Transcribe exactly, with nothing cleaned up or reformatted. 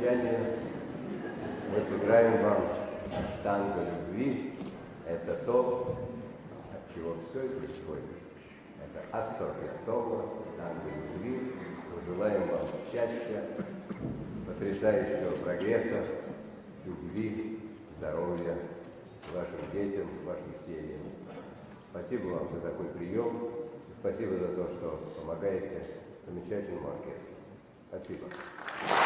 прощание мы сыграем вам танго любви. Это то, от чего все и происходит. Это Astor Piazzolla, танго любви. Пожелаем вам счастья, потрясающего прогресса, любви, здоровья вашим детям, вашим семьям. Спасибо вам за такой прием. Спасибо за то, что помогаете замечательному оркестру. Спасибо.